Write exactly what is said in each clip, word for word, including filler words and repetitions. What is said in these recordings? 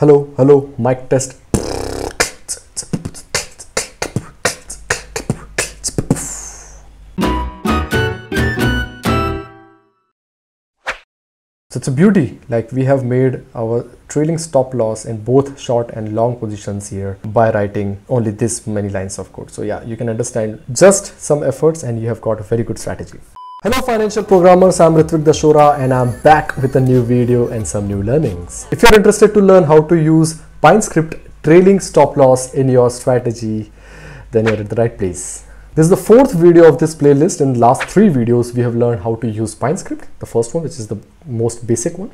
Hello, hello, mic test. So it's a beauty, like we have made our trailing stop loss in both short and long positions here by writing only this many lines of code. So yeah, you can understand just some efforts and you have got a very good strategy. Hello financial programmers, I'm Ritvik Dashora and I'm back with a new video and some new learnings. If you're interested to learn how to use Pine Script trailing stop loss in your strategy, then you're at the right place. This is the fourth video of this playlist. In the last three videos, we have learned how to use Pine Script. The first one, which is the most basic one.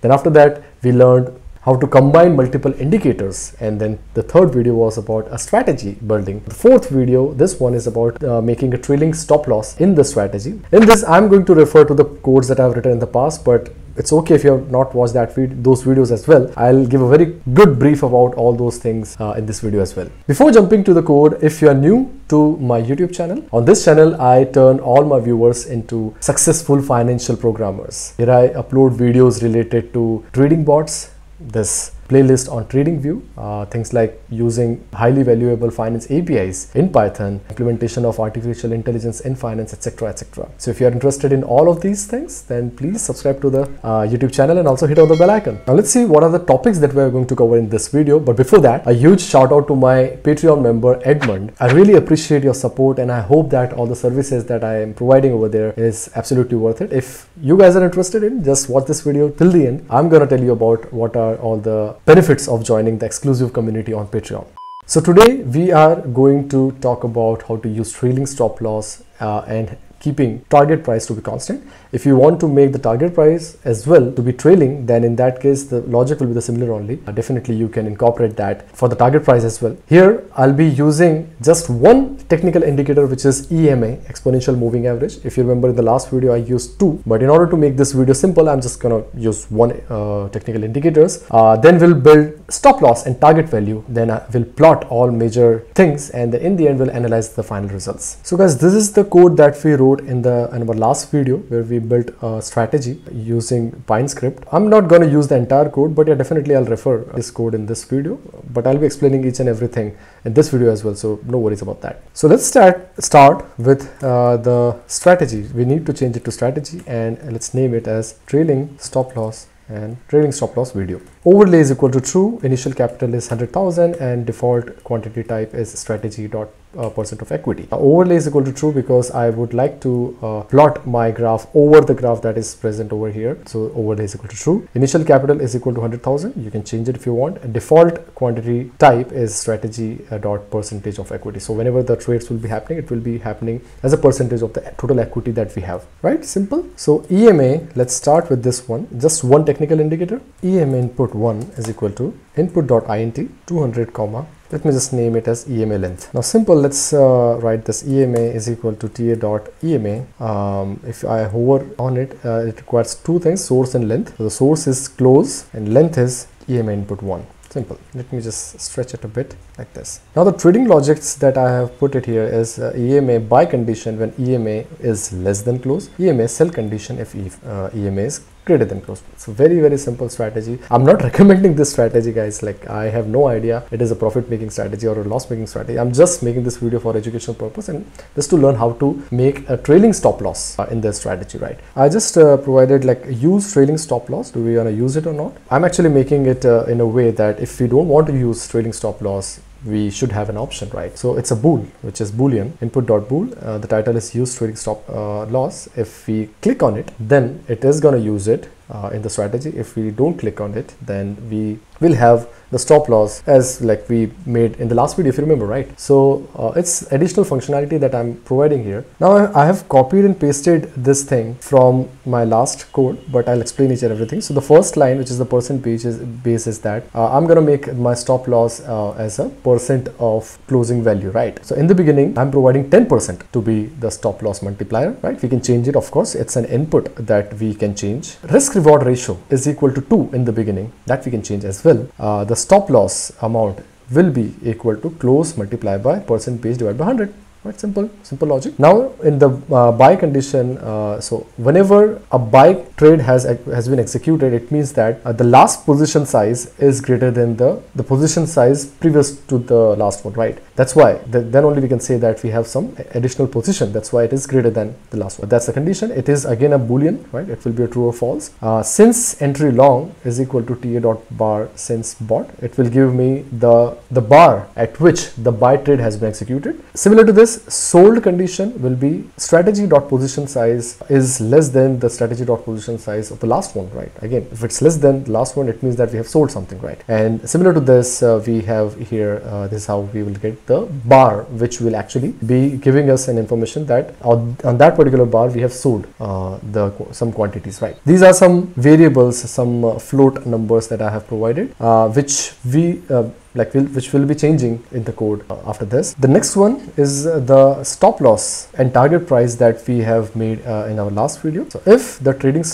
Then after that, we learned how to combine multiple indicators. And then the third video was about a strategy building. The fourth video, this one is about uh, making a trailing stop loss in the strategy. In this, I'm going to refer to the codes that I've written in the past, but it's okay if you have not watched that vid those videos as well. I'll give a very good brief about all those things uh, in this video as well. Before jumping to the code, if you are new to my YouTube channel, on this channel, I turn all my viewers into successful financial programmers. Here I upload videos related to trading bots, this playlist on TradingView, uh, things like using highly valuable finance A P Is in Python, implementation of artificial intelligence in finance, etc, et cetera. So if you are interested in all of these things, then please subscribe to the uh, YouTube channel and also hit on the bell icon. Now let's see what are the topics that we are going to cover in this video. But before that, a huge shout out to my Patreon member Edmund. I really appreciate your support and I hope that all the services that I am providing over there is absolutely worth it. If you guys are interested in, just watch this video till the end. I'm gonna tell you about what are all the benefits of joining the exclusive community on Patreon. So today we are going to talk about how to use trailing stop loss uh, and keeping target price to be constant. If you want to make the target price as well to be trailing, then in that case the logic will be the similar only. Uh, definitely you can incorporate that for the target price as well. Here I'll be using just one technical indicator, which is E M A, exponential moving average. If you remember in the last video I used two, but in order to make this video simple I'm just gonna use one uh, technical indicators. Uh, then we'll build stop loss and target value, then I will plot all major things and then in the end we'll analyze the final results. So guys, this is the code that we wrote in the in our last video where we built a strategy using Pine Script. I'm not going to use the entire code, but yeah, definitely I'll refer this code in this video, but I'll be explaining each and everything in this video as well, so no worries about that. So let's start start with uh, the strategy. We need to change it to strategy and let's name it as trailing stop loss and trailing stop loss video. Overlay is equal to true, initial capital is one hundred thousand and default quantity type is strategy dot uh, percent of equity. Uh, overlay is equal to true because I would like to uh, plot my graph over the graph that is present over here. So overlay is equal to true, initial capital is equal to one hundred thousand, you can change it if you want, and default quantity type is strategy uh, dot percentage of equity. So whenever the trades will be happening, it will be happening as a percentage of the total equity that we have, right? Simple. So E M A, let's start with this one, just one technical indicator. E M A input one is equal to input.int two hundred comma, let me just name it as E M A length. Now simple, let's uh, write this E M A is equal to ta.ema. Um, if I hover on it, uh, it requires two things, source and length. So the source is close and length is E M A input one. Simple. Let me just stretch it a bit like this. Now the trading logics that I have put it here is uh, E M A buy condition when E M A is less than close, E M A sell condition if uh, E M A is greater than close. So very very simple strategy. I'm not recommending this strategy guys, like I have no idea it is a profit making strategy or a loss making strategy. I'm just making this video for educational purpose and just to learn how to make a trailing stop loss uh, in the strategy, right? I just uh, provided like use trailing stop loss, do we want to use it or not? I'm actually making it uh, in a way that if we don't want to use trailing stop loss, we should have an option, right? So it's a bool, which is boolean input.bool. Uh, the title is use trailing stop uh, loss. If we click on it, then it is going to use it uh, in the strategy. If we don't click on it, then we will have the stop loss as like we made in the last video, if you remember, right? So uh, it's additional functionality that I'm providing here. Now I have copied and pasted this thing from my last code, but I'll explain each and everything. So the first line, which is the percent base, is, base is that uh, I'm gonna make my stop loss uh, as a percent of closing value, right? So in the beginning I'm providing ten percent to be the stop loss multiplier, right? We can change it, of course, it's an input that we can change. Risk reward ratio is equal to two in the beginning, that we can change as well. Uh, the stop loss amount will be equal to close multiplied by percent base divided by one hundred. Quite simple, simple logic. Now in the uh, buy condition, uh, so whenever a buy trade has has been executed, it means that uh, the last position size is greater than the the position size previous to the last one, right? That's why the, then only we can say that we have some additional position. That's why it is greater than the last one. That's the condition. It is again a boolean, right? It will be a true or false. Uh, since entry long is equal to ta dot bar since bot, it will give me the the bar at which the buy trade has been executed. Similar to this, sold condition will be strategy dot position size is less than the strategy dot position size of the last one, right? Again, if it's less than the last one, it means that we have sold something, right? And similar to this, uh, we have here, uh, this is how we will get the bar, which will actually be giving us an information that on, on that particular bar we have sold uh, the some quantities, right? These are some variables, some uh, float numbers that I have provided, uh, which we uh, like will, which will be changing in the code uh, after this. The next one is uh, the stop loss and target price that we have made uh, in our last video. So if the trading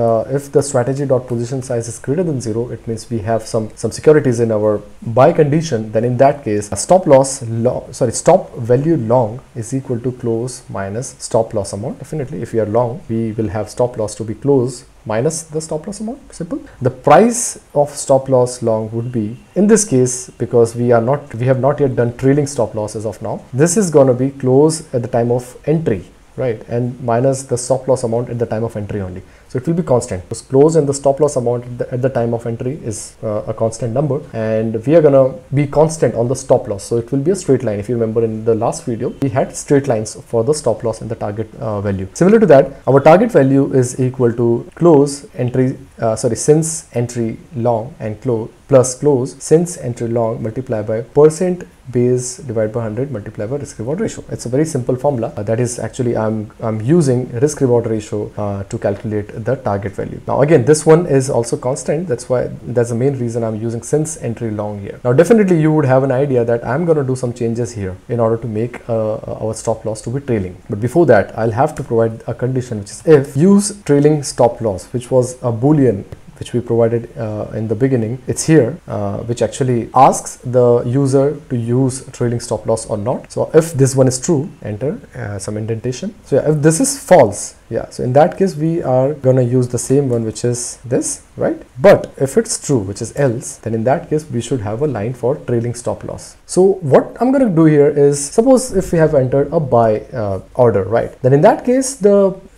Uh, if the strategy dot position size is greater than zero, it means we have some some securities in our buy condition. Then in that case, a stop loss long, sorry stop value long is equal to close minus stop loss amount. Definitely, if we are long, we will have stop loss to be close minus the stop loss amount. Simple. The price of stop loss long would be, in this case, because we are not we have not yet done trailing stop losses of now, this is going to be close at the time of entry, right, and minus the stop loss amount at the time of entry only. So it will be constant. So close and the stop loss amount at the, at the time of entry is uh, a constant number, and we are gonna be constant on the stop loss. So it will be a straight line. If you remember in the last video, we had straight lines for the stop loss and the target uh, value. Similar to that, our target value is equal to close entry, uh, sorry, since entry long and close plus close since entry long multiplied by percent base divided by one hundred multiplied by risk reward ratio. It's a very simple formula uh, that is actually I'm I'm using risk reward ratio uh, to calculate the target value. Now again, this one is also constant. That's why that's the main reason I'm using since entry long here. Now definitely you would have an idea that I'm going to do some changes here in order to make uh, our stop loss to be trailing. But before that, I'll have to provide a condition, which is if use trailing stop loss, which was a boolean which we provided uh, in the beginning. It's here, uh, which actually asks the user to use trailing stop loss or not. So if this one is true, enter uh, some indentation. So yeah, if this is false, yeah, so in that case, we are gonna use the same one, which is this, right? But if it's true, which is else, then in that case, we should have a line for trailing stop loss. So what I'm gonna do here is, suppose if we have entered a buy uh, order, right? Then in that case, the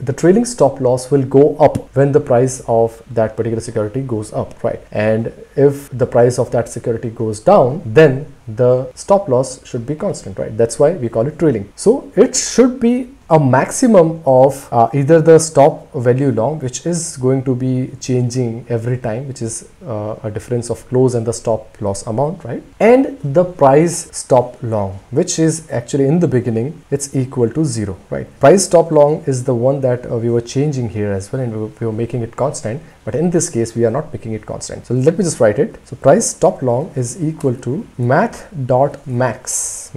the trailing stop loss will go up when the price of that particular security goes up, right? And if the price of that security goes down, then the stop loss should be constant, right? That's why we call it trailing. So it should be a maximum of uh, either the stop value long, which is going to be changing every time, which is uh, a difference of close and the stop loss amount, right? And the price stop long, which is actually in the beginning, it's equal to zero, right? Price stop long is the one that uh, we were changing here as well, and we were, we were making it constant. But in this case, we are not making it constant. So let me just write it. So price stop long is equal to math dot max,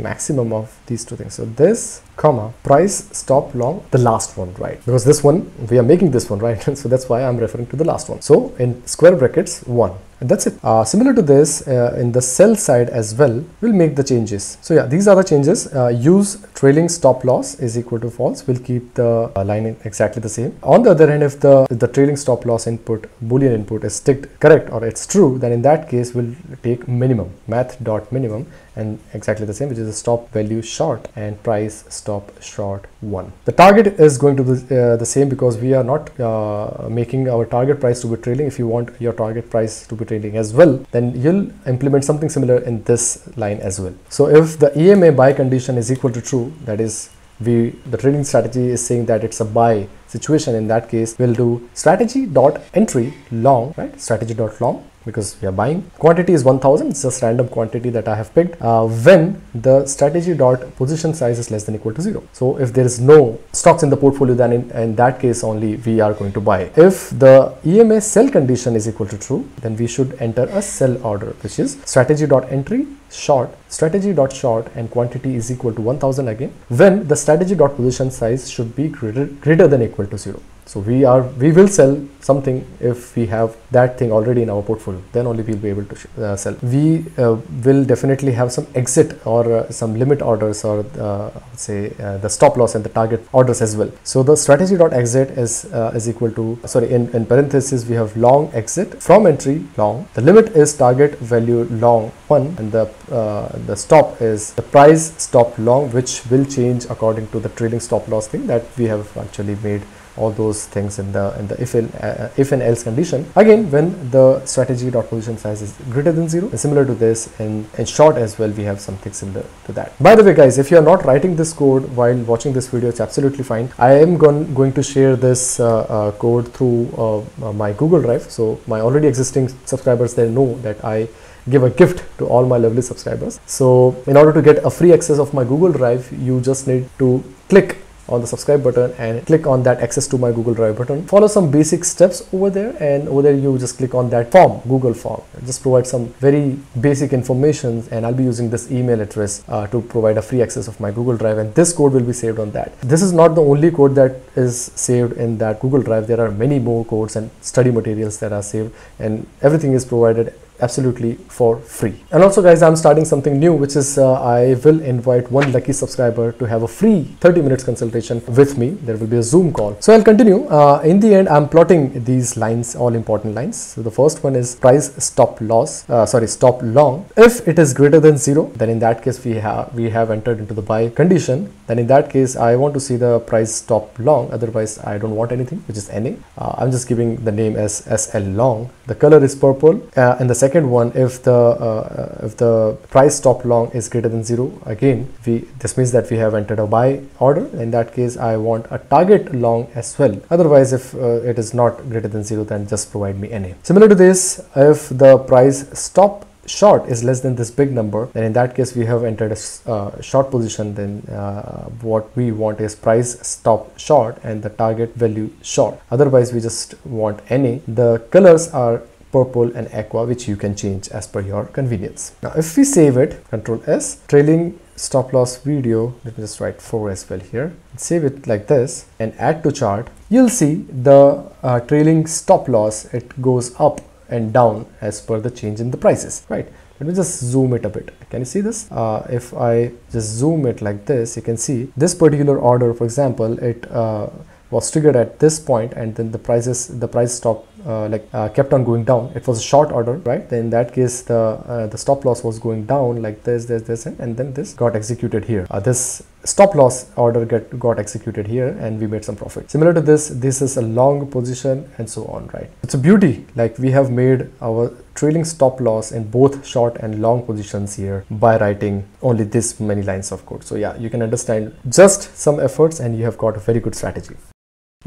maximum of these two things. So this comma price stop long, the last one, right? Because this one, we are making this one, right? So that's why I'm referring to the last one. So in square brackets one. And that's it. Uh, similar to this, uh, in the sell side as well, we'll make the changes. So yeah, these are the changes. Uh, use trailing stop loss is equal to false. We'll keep the uh, line in exactly the same. On the other hand, if the if the trailing stop loss input, boolean input is ticked correct or it's true, then in that case, we'll take minimum, math dot minimum, and exactly the same, which is a stop value short and price stop short one. The target is going to be uh, the same because we are not uh, making our target price to be trailing. If you want your target price to be trailing as well, then you'll implement something similar in this line as well. So if the E M A buy condition is equal to true, that is, we the trading strategy is saying that it's a buy situation, in that case we'll do strategy dot entry long, right? Strategy dot long, because we are buying. Quantity is one thousand. It's just random quantity that I have picked uh, when the strategy dot position size is less than equal to zero. So if there is no stocks in the portfolio, then in, in that case only we are going to buy. If the E M A sell condition is equal to true, then we should enter a sell order, which is strategy dot entry short, strategy dot short, and quantity is equal to one thousand again, when the strategy dot position size should be greater, greater than equal to zero. So we are we will sell something if we have that thing already in our portfolio, then only we'll be able to uh, sell. We uh, will definitely have some exit or uh, some limit orders, or uh, say uh, the stop loss and the target orders as well. So the strategy.exit is uh, is equal to, sorry, in, in parenthesis we have long exit from entry long, the limit is target value long one, and the uh, the stop is the price stop long, which will change according to the trailing stop loss thing that we have actually made all those things in the in the if and uh, if and else condition. Again, when the strategy dot position size is greater than zero, similar to this, and in short as well we have something similar to that. By the way guys, if you are not writing this code while watching this video, it's absolutely fine. I am going going to share this uh, uh, code through uh, my Google Drive, so my already existing subscribers there know that I give a gift to all my lovely subscribers. So in order to get a free access of my Google Drive, you just need to click on the subscribe button and click on that access to my Google Drive button. Follow some basic steps over there, and over there you just click on that form, Google form. Just provide some very basic information, and I'll be using this email address uh, to provide a free access of my Google Drive, and this code will be saved on that. This is not the only code that is saved in that Google Drive. There are many more codes and study materials that are saved, and everything is provided absolutely for free. And also guys, I'm starting something new, which is uh, I will invite one lucky subscriber to have a free thirty minutes consultation with me. There will be a Zoom call. So I'll continue. Uh, in the end, I'm plotting these lines, all important lines. So the first one is price stop loss, uh, sorry, stop long. If it is greater than zero, then in that case we have we have entered into the buy condition. Then in that case, I want to see the price stop long. Otherwise, I don't want anything, which is N A. Uh, I'm just giving the name as S L long. The color is purple, uh, and the second one, if the uh, if the price stop long is greater than zero, again we this means that we have entered a buy order. In that case, I want a target long as well. Otherwise, if uh, it is not greater than zero, then just provide me N A. Similar to this, if the price stop short is less than this big number, then in that case we have entered a uh, short position. Then uh, what we want is price stop short and the target value short. Otherwise, we just want N A. The colors are purple and aqua, which you can change as per your convenience. Now if we save it, Control S, trailing stop loss video, let me just write four as well here, save it like this and add to chart, you'll see the uh, trailing stop loss, it goes up and down as per the change in the prices, right? Let me just zoom it a bit. Can you see this? Uh, if I just zoom it like this, you can see this particular order, for example, it uh, was triggered at this point, and then the prices the price stop uh, like uh, kept on going down. It was a short order, right? Then in that case the uh, the stop loss was going down like this, this, this, and, and then this got executed here. Uh, this stop loss order get got executed here, and we made some profit. Similar to this, this is a long position and so on, right? It's a beauty, like we have made our trailing stop loss in both short and long positions here by writing only this many lines of code. So yeah, you can understand just some efforts and you have got a very good strategy.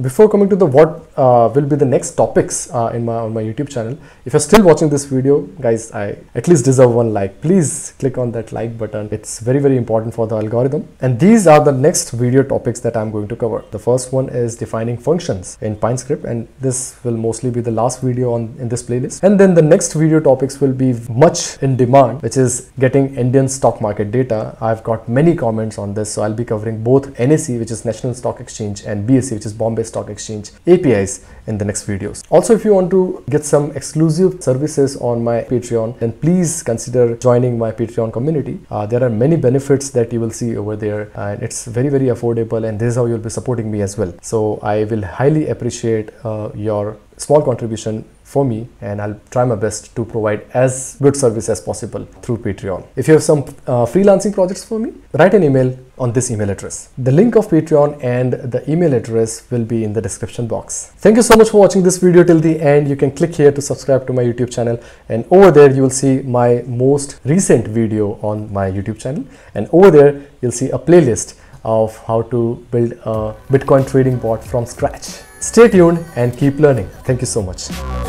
Before coming to the what uh, will be the next topics uh, in my on my YouTube channel, if you're still watching this video, guys, I at least deserve one like. Please click on that like button. It's very, very important for the algorithm. And these are the next video topics that I'm going to cover. The first one is defining functions in Pine Script, and this will mostly be the last video on in this playlist. And then the next video topics will be much in demand, which is getting Indian stock market data. I've got many comments on this, so I'll be covering both N S E, which is National Stock Exchange, and B S E, which is Bombay Stock Exchange A P Is in the next videos. Also, if you want to get some exclusive services on my Patreon, then please consider joining my Patreon community. Uh, there are many benefits that you will see over there, and it's very, very affordable, and this is how you'll be supporting me as well. So I will highly appreciate uh, your small contribution for me, and I'll try my best to provide as good service as possible through Patreon. If you have some uh, freelancing projects for me, write an email on this email address. The link of Patreon and the email address will be in the description box. Thank you so much for watching this video till the end. You can click here to subscribe to my YouTube channel, and over there you will see my most recent video on my YouTube channel, and over there you'll see a playlist of how to build a Bitcoin trading bot from scratch. Stay tuned and keep learning. Thank you so much.